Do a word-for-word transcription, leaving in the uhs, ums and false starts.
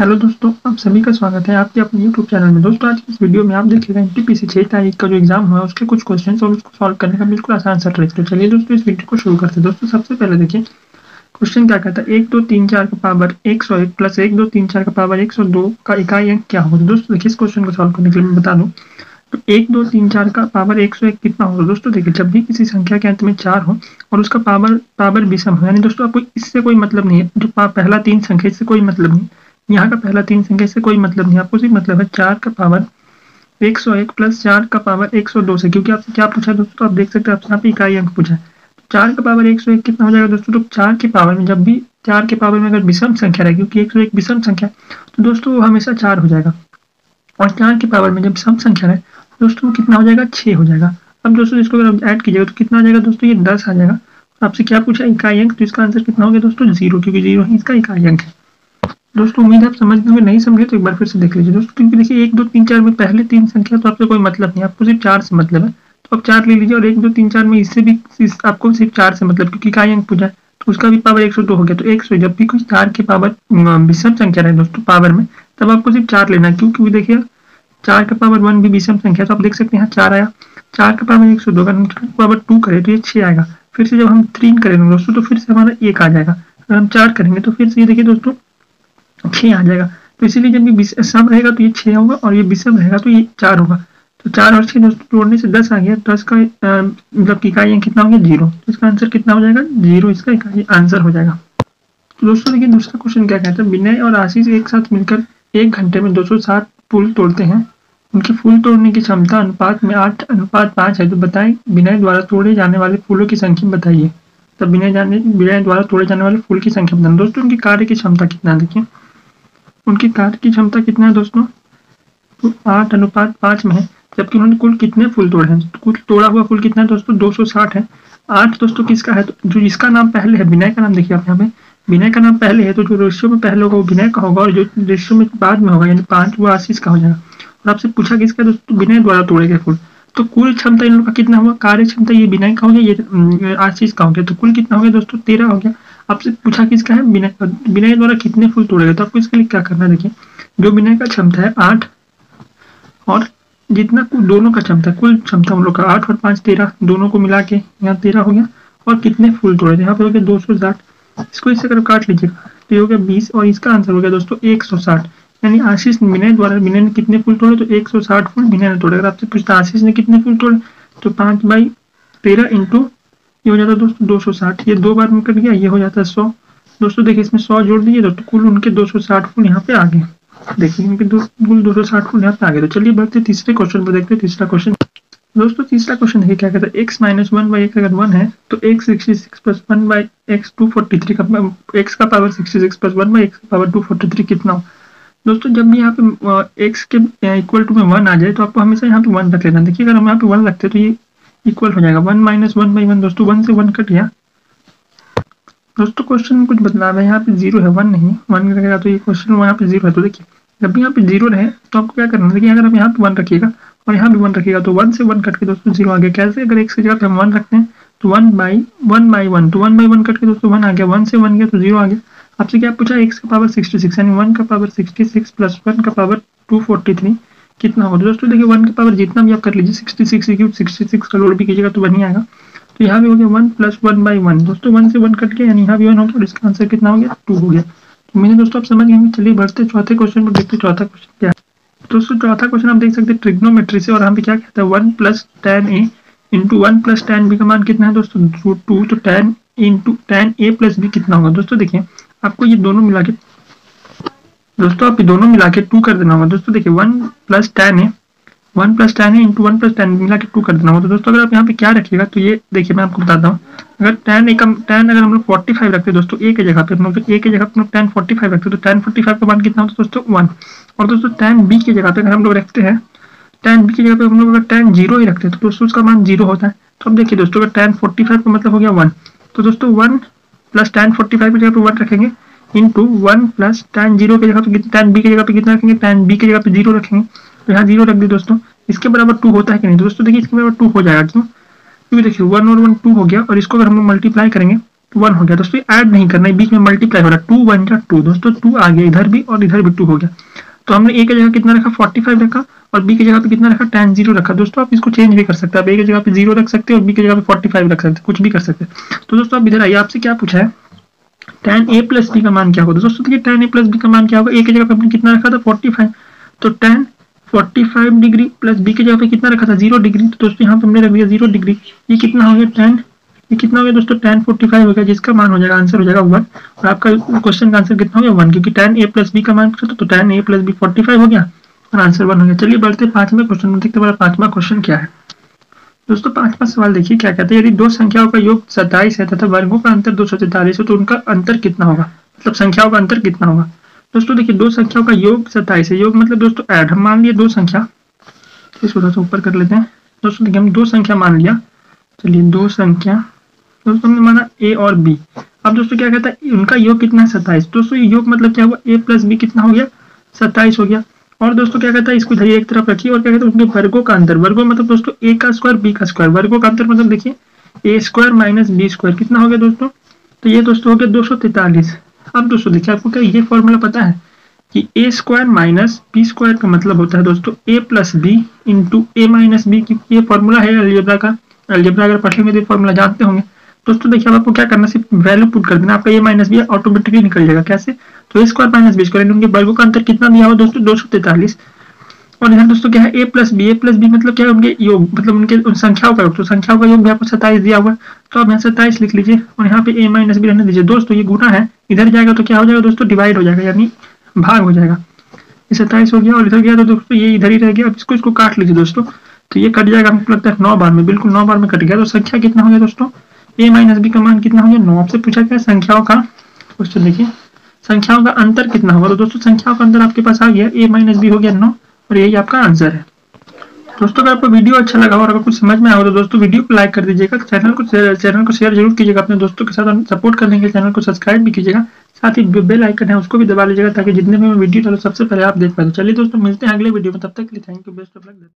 Hello दोस्तों, आप सभी का स्वागत है आपके अपने यूट्यूब चैनल में। दोस्तों आज की इस वीडियो में आप देखेगा एनटीपीसी छह तारीख का जो एग्जाम हुआ उसके कुछ क्वेश्चंस और उसको सॉल्व करने का बिल्कुल आसान सा ट्रिक। तो चलिए दोस्तों इस वीडियो को शुरू करते हैं। दोस्तों सबसे पहले देखिए क्वेश्चन क्या कहता है, एक दो तीन चार का पावर एक सौ एक प्लस एक दो तीन चार का पावर एक सौ दो का इकाई अंक क्या होगा। दोस्तों देखिए इस क्वेश्चन को सॉल्व करने के लिए मैं बता दूँ तो एक दो तीन चार का पावर एक सौ एक कितना होगा। दोस्तों देखिए जब भी किसी संख्या के अंत में चार हो और उसका पावर पावर विषम हो, यानी दोस्तों आपको इससे कोई मतलब नहीं है, जो पहला तीन संख्या इससे कोई मतलब नहीं, यहाँ का पहला तीन संख्या से कोई मतलब नहीं, आपको सिर्फ मतलब है चार का पावर एक सौ एक प्लस चार का पावर एक सौ दो से, क्योंकि आपसे क्या पूछा है दोस्तों आप देख सकते हैं आपसे यहाँ पे इकाई अंक पूछा है। चार का पावर एक सौ एक कितना हो जाएगा दोस्तों, तो चार के पावर में जब भी चार के पावर में अगर विषम संख्या रहे, क्योंकि एक सौ एक विषम संख्या तो दोस्तों वो हमेशा चार हो जाएगा, और चार के पावर में जब सम संख्या रहे दोस्तों कितना हो जाएगा, छः हो जाएगा। अब दोस्तों इसको अगर आप ऐड कीजिएगा तो कितना आ जाएगा दोस्तों, ये दस आ जाएगा। आपसे क्या पूछा इकाई अंक, तो इसका आंसर कितना हो गया दोस्तों, जीरो, क्योंकि जीरो ही इसका इकाई अंक है। दोस्तों उम्मीद है आप समझ में, नहीं समझे तो एक बार फिर से देख लीजिए दोस्तों, क्योंकि देखिए एक दो तीन चार में पहले तीन संख्या तो आपसे कोई मतलब नहीं, आपको सिर्फ चार से मतलब है, तो आप चार ले लीजिए, और एक दो तीन चार में इससे भी इस आपको सिर्फ चार से मतलब, क्योंकि इकाई अंक पूछा है तो उसका भी पावर एक सौ दो हो गया। तो एक सौ जब भी कोई चार के पावर विषम संख्या रहे दोस्तों पावर में, तब आपको सिर्फ चार लेना है, क्योंकि देखिए चार का पावर वन भी विषम संख्या, तो आप देख सकते हैं यहाँ चार आया, चार का पावर एक सौ दो पावर टू करें तो ये छः आएगा, फिर से जब हम तीन करेंगे दोस्तों तो फिर से हमारा एक आ जाएगा, अगर हम चार करेंगे तो फिर से ये देखिए दोस्तों छः आ जाएगा। तो इसीलिए जब ये सम रहेगा तो ये छः होगा और ये विषम रहेगा तो ये चार होगा, तो चार और छः दोस्तों जोड़ने से दस आ गया, दस का मतलब इकाई अंक कितना हो गया, जीरो, तो इसका आंसर कितना हो जाएगा, जीरो, इसका इकाई आंसर हो जाएगा। तो दोस्तों देखिए दूसरा क्वेश्चन क्या कहता है, विनय और आशीष एक साथ मिलकर एक घंटे में दो सौ सात फूल तोड़ते हैं, उनकी फूल तोड़ने की क्षमता अनुपात में आठ अनुपात पाँच है, तो बताएं विनय द्वारा तोड़े जाने वाले फूलों की संख्या बताइए। तब विनय जाने विनय द्वारा तोड़े जाने वाले फूल की संख्या बताना। दोस्तों उनकी कार्य की क्षमता कितना है, देखिए उनकी कार्य की क्षमता कितना है दोस्तों, तो आठ अनुपात पाँच में है, जबकि उन्होंने कुल कितने फूल तोड़े हैं, कुल तोड़ा हुआ फूल कितना है दोस्तों, दो सौ साठ है। आठ दोस्तों किसका है, तो जो इसका नाम पहले है विनय का नाम, देखिए आप यहाँ पे विनय का नाम पहले है, तो जो रेशियो में पहले होगा वो विनय का होगा, और जो रेशियो में बाद में होगा यानी पाँच वो आशीष का हो जाएगा। और आपसे पूछा किसका दोस्तों, विनय द्वारा तोड़े गए फूल, तो कुल क्षमता इन लोग का कितना हुआ, कार्य क्षमता ये विनय का हो गया, ये आशीष का हो गया, तो कुल कितना हो गया दोस्तों, तेरह हो गया। आपसे पूछा किसका है, विनय विनय द्वारा कितने फूल तोड़े गए, तो आपको इसके लिए क्या करना है, देखिए जो विनय का क्षमता है आठ और जितना दोनों का क्षमता, कुल क्षमता उन लोग का आठ और पाँच तेरह, दोनों को मिला के यहाँ तेरह हो गया, और कितने फूल तोड़े थे यहाँ पे हो गया दो सौ साठ, इसको इससे अगर काट लीजिएगा तो ये हो गया बीस, और इसका आंसर हो गया दोस्तों एक सौ साठ, यानी आशीष विनय द्वारा विनय ने कितने फूल तोड़े तो एक सौ साठ फूल विनय ने तोड़े। अगर आपसे पूछता आशीष ने कितने फूल तोड़े तो पाँच बाई तेरह इंटू ये हो जाता है दोस्तों दो सौ साठ, ये दो बार में कट गया, ये हो जाता है सौ। दोस्तों देखिए इसमें सौ जोड़ दीजिए दोस्तों, कुल उनके दो सौ साठ फूल यहाँ पे आ गए, देखिए उनके कुल दो सौ साठ फूल यहाँ पे आ गए। तो चलिए बढ़ते तीसरे क्वेश्चन पर, देखते हैं तीसरा क्वेश्चन। दोस्तों तीसरा क्वेश्चन देखिए क्या कहता है, एक्स माइनस वन बाई एक अगर वन है तो X sixty six plus one by X two forty three का एक्स का power sixty six plus one by X का पावर टू फोर्टी थ्री कितना हो। दोस्तों जब भी यहाँ पे एक्स के इक्वल टू में वन आ जाए तो आपको हमेशा यहाँ पे वन रख लेना, देखिए अगर हम यहाँ पे वन रखते हैं तो ये इक्वल हो जाएगा one minus one by one, दोस्तों वन से वन कट गया। दोस्तों क्वेश्चन में कुछ बदलाव है, यहाँ पे जीरो है, वन नहीं, वन रहेगा तो ये क्वेश्चन यहाँ पे जीरो है, तो देखिए जब भी यहाँ पे जीरो रहे तो आपको क्या करना है, देखिए अगर आप यहाँ पे वन रखिएगा और यहाँ भी वन रखिएगा तो वन से वन कट के दोस्तों जीरो आ गया। कैसे, अगर एक से जगह पे हम वन रखते हैं तो one by one by one, तो वन बाई वन कट के दोस्तों वन आ गया, वन से वन गया तो जीरो आ गया। आपसे क्या पूछा, एक्स का पावर सिक्सटी सिक्स यानी वन का power sixty six plus one का पावर टू फोर्टी थ्री कितना होगा। दोस्तों देखिए वन का पावर जितना भी आप कर लीजिए sixty six cube sixty six का लोड भी कीजिएगा तो वन ही आएगा, तो यहाँ भी हो गया one plus one by one, दोस्तों वन से वन कट गया यानी यहाँ भी वन हो गया, और इसका आंसर कितना हो गया, टू हो गया। तो मैंने दोस्तों आप समझ गए। चलिए बढ़ते चौथे क्वेश्चन पर, देखते चौथा क्वेश्चन क्या है। दोस्तों चौथा क्वेश्चन आप देख सकते हैं ट्रिग्नोमेट्री से, और हम क्या कहता है one plus ten A into one plus ten B का मान कितना है दोस्तों टू, तो ten into ten A plus B कितना होगा। दोस्तों देखिए आपको ये दोनों मिला के दोस्तों आप ये दोनों मिला के टू कर देना होगा। दोस्तों देखिए वन प्लस टेन है वन प्लस टेन है इंटू वन प्लस टेन मिला के टू कर देना होगा। तो दोस्तों अगर आप यहाँ पे क्या रखिएगा तो ये देखिए मैं आपको बताता हूँ, अगर टेन एक टेन अगर हम लोग फोर्टी फाइव रखते हैं दोस्तों ए की जगह पे, हम लोग ए की जगह पे टेन फोर्टी फाइव रखते हैं तो टेन फोर्टी फाइव का मान कितना होता है दोस्तों वन, और दोस्तों टेन बी की जगह पे अगर हम लोग रखते हैं टेन बी की जगह पे हम लोग अगर टेन जीरो ही रखते हैं तो दोस्तों उसका मान जीरो होता है। तो अब देखिए दोस्तों अगर टेन फोर्टी फाइव का मतलब हो गया वन, तो दोस्तों one plus ten forty five की जगह पे वन रखेंगे into one plus ten zero की जगह पे टेन बी की जगह पे कितना रखेंगे, टेन बी की जगह पे जीरो रखेंगे, तो यहाँ जीरो रख दिए दोस्तों। इसके बराबर टू होता है कि नहीं दोस्तों, देखिए इसके बराबर टू हो जाएगा, क्यों, क्योंकि देखिए वन और वन टू हो गया, और इसको अगर हम लोग मल्टीप्लाई करेंगे वन हो गया दोस्तों, ऐड नहीं करना है, बीच में मल्टीप्लाई हो रहा है, टू वन या टू दोस्तों, टू आ गया इधर भी और इधर भी टू हो गया। तो हमने ए की जगह कितना रखा फोर्टी फाइव रखा और बी की जगह पे कितना रखा टेन जीरो रखा। दोस्तों आप इसको चेंज भी कर सकते हैं, आप ए की जगह पे जीरो रख सकते हैं और बी की जगह पे फोर्टी फाइव रख सकते हैं, कुछ भी कर सकते हैं। तो दोस्तों आप इधर आइए, आपसे क्या पूछा है टेन ए प्लस बी का मान क्या होगा। दोस्तों देखिए टेन ए प्लस बी का मान क्या होगा, ए की जगह पे हमने कितना रखा था फोर्टी फाइव, तो ten forty five degree plus B की जगह पे कितना रखा था जीरो डिग्री, तो दोस्तों यहाँ पे हमने रख दिया जीरो डिग्री। ये कितना हो गया टेन, ये कितना हो गया दोस्तों टेन फोर्टी फाइव हो गया, जिसका मान हो जाएगा आंसर हो जाएगा वन। और आपका क्वेश्चन का आंसर कितना हो गया वन, क्योंकि टेन ए प्लस बी का मान पूछा तो ten A plus B forty five हो गया और आंसर वन हो गया। चलिए बढ़ते पांचवें क्वेश्चन में, देखते हैं पांचवा क्वेश्चन क्या है। दोस्तों पांचवा सवाल देखिए क्या कहते हैं, यदि दो संख्याओं का योग सत्ताईस है तथा वर्गों का अंतर दो सौ तैतालीस हो तो उनका अंतर कितना होगा, मतलब संख्याओं का अंतर कितना होगा। दोस्तों देखिए दो संख्याओं का योग सत्ताईस है, योग मतलब दोस्तों ऐड, हम मान लिए दो संख्या, इसको थोड़ा सा ऊपर कर लेते हैं। दोस्तों देखिए हम दो संख्या मान लिया, चलिए दो संख्या दोस्तों हमने माना ए और बी। अब दोस्तों क्या कहता है उनका योग कितना है सत्ताईस, दोस्तों ये योग मतलब क्या हुआ ए प्लस बी कितना हो गया सत्ताइस हो गया। और दोस्तों क्या कहता है इसको धरिए एक तरफ रखिए और क्या कहता है उनके वर्गों का अंतर, वर्गों मतलब दोस्तों ए का स्क्वायर बी का स्क्वायर, वर्गों का अंतर मतलब देखिए A square minus B square कितना हो गया दोस्तों, तो ये दोस्तों हो गया दो सौ तैतालीस। अब दोस्तों देखिए आपको क्या ये फॉर्मूला पता है कि A square minus B square का मतलब होता है दोस्तों A plus B into A minus B, क्योंकि ये फॉर्मूला है अलजेब्रा का, अलजेब्रा अगर पढ़ लेंगे तो फॉर्मूला जानते होंगे। दोस्तों देखिए आपको क्या करना, सिर्फ वैल्यू पुट कर देना, आपका ए माइनस बी ऑटोमेटिकली निकल जाएगा। कैसे, तो A square minus B square उनके वर्गों का अंतर कितना दिया हुआ दोस्तों दो सौ तैतालीस। और इधर दोस्तों क्या है A plus B, A plus B मतलब क्या है उनके योग, मतलब उनके उन संख्याओं का योग, तो संख्याओं का योग भी आपको सत्ताईस दिया हुआ, तो आप यहाँ सत्ताईस लिख लीजिए और यहाँ पे ए माइनस बी रहने दीजिए। दोस्तों ये गुणा है, इधर जाएगा तो क्या हो जाएगा दोस्तों डिवाइड हो जाएगा, यानी भाग हो जाएगा। ये सत्ताईस हो गया और इधर गया तो दोस्तों ये इधर ही रह गया, अब इसको इसको काट लीजिए दोस्तों, तो ये कट जाएगा हमको लगता है नौ बार में, बिल्कुल नौ बार में कट गया। तो संख्या कितना हो गया दोस्तों ए माइनस बी का मान कितना हो गया नौ। आपसे पूछा गया संख्याओं का, क्वेश्चन देखिए संख्याओं का अंतर कितना होगा, तो दोस्तों संख्याओं का अंतर आपके पास आ गया ए माइनस बी हो गया नौ और यही आपका आंसर है। दोस्तों अगर आपको वीडियो अच्छा लगा हो और अगर कुछ समझ में आया हो तो दोस्तों वीडियो को लाइक कर दीजिएगा, चैनल को चैनल को शेयर जरूर कीजिएगा अपने दोस्तों के साथ, सपोर्ट करने के लिए चैनल को सब्सक्राइब भी कीजिएगा, साथ ही बेल आइकन है उसको भी दबा लीजिएगा ताकि जितने भी मैं वीडियो डालूं सबसे पहले आप देख पाए। चलिए दोस्तों मिलते हैं अगले वीडियो में, तब तक के लिए thank you, best of luck.